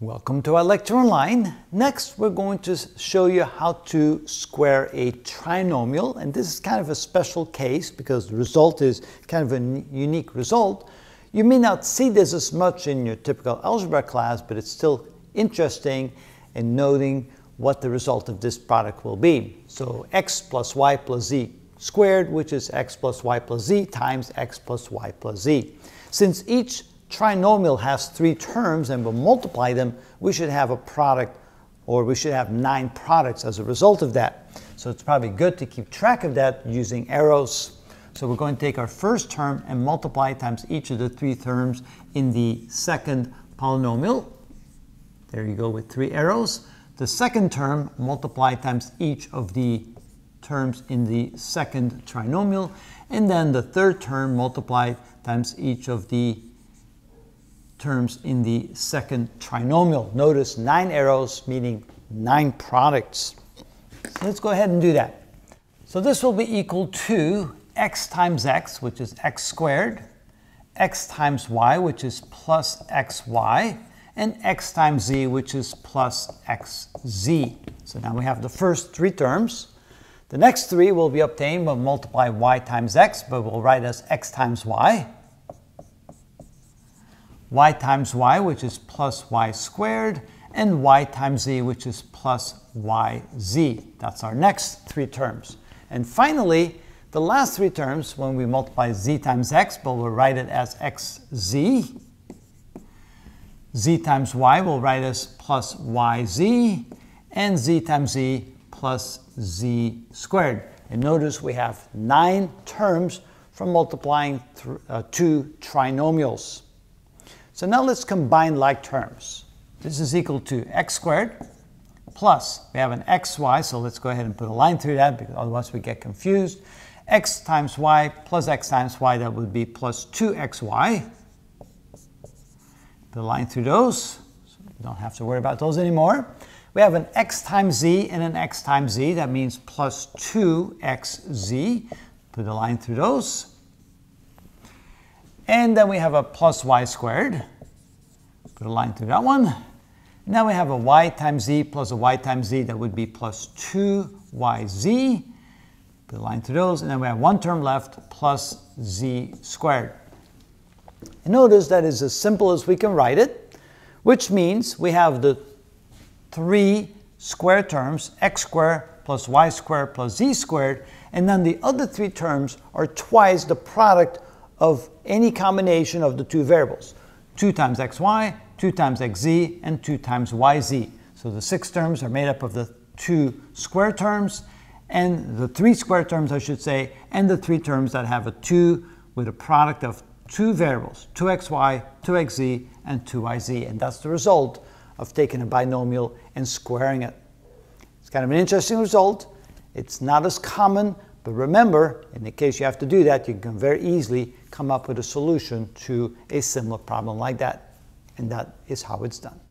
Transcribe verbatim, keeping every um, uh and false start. Welcome to our lecture online. Next, we're going to show you how to square a trinomial, and this is kind of a special case because the result is kind of a unique result. You may not see this as much in your typical algebra class, but it's still interesting in noting what the result of this product will be. So x plus y plus z squared, which is x plus y plus z times x plus y plus z. Since each trinomial has three terms and we'll multiply them, we should have a product, or we should have nine products as a result of that. So it's probably good to keep track of that using arrows. So we're going to take our first term and multiply times each of the three terms in the second polynomial. There you go with three arrows. The second term multiply times each of the terms in the second trinomial, and then the third term multiply times each of the terms in the second trinomial. Notice nine arrows, meaning nine products. So let's go ahead and do that. So this will be equal to x times x, which is x squared, x times y, which is plus xy, and x times z, which is plus xz. So now we have the first three terms. The next three will be obtained when we multiply y times x, but we'll write as x times y. Y times y, which is plus y squared, and y times z, which is plus yz. That's our next three terms. And finally, the last three terms, when we multiply z times x, but we'll write it as xz. Z times y, we'll write as plus yz, and z times z plus z squared. And notice we have nine terms from multiplying uh, two trinomials. So now let's combine like terms. This is equal to x squared plus, we have an xy, so let's go ahead and put a line through that because otherwise we get confused. X times y plus x times y, that would be plus two x y. Put a line through those, so we don't have to worry about those anymore. We have an x times z and an x times z, that means plus two x z. Put a line through those. And then we have a plus y squared. Put a line through that one. Now we have a y times z plus a y times z, that would be plus two y z. Put a line through those. And then we have one term left, plus z squared. And notice that is as simple as we can write it, which means we have the three square terms, x squared plus y squared plus z squared, and then the other three terms are twice the product of any combination of the two variables. two times xy, two times xz, and two times yz. So the six terms are made up of the two square terms, and the three square terms, I should say, and the three terms that have a two with a product of two variables, two x y, two x z, and two y z. And that's the result of taking a binomial and squaring it. It's kind of an interesting result. It's not as common, but remember, in the case you have to do that, you can very easily come up with a solution to a similar problem like that. And that is how it's done.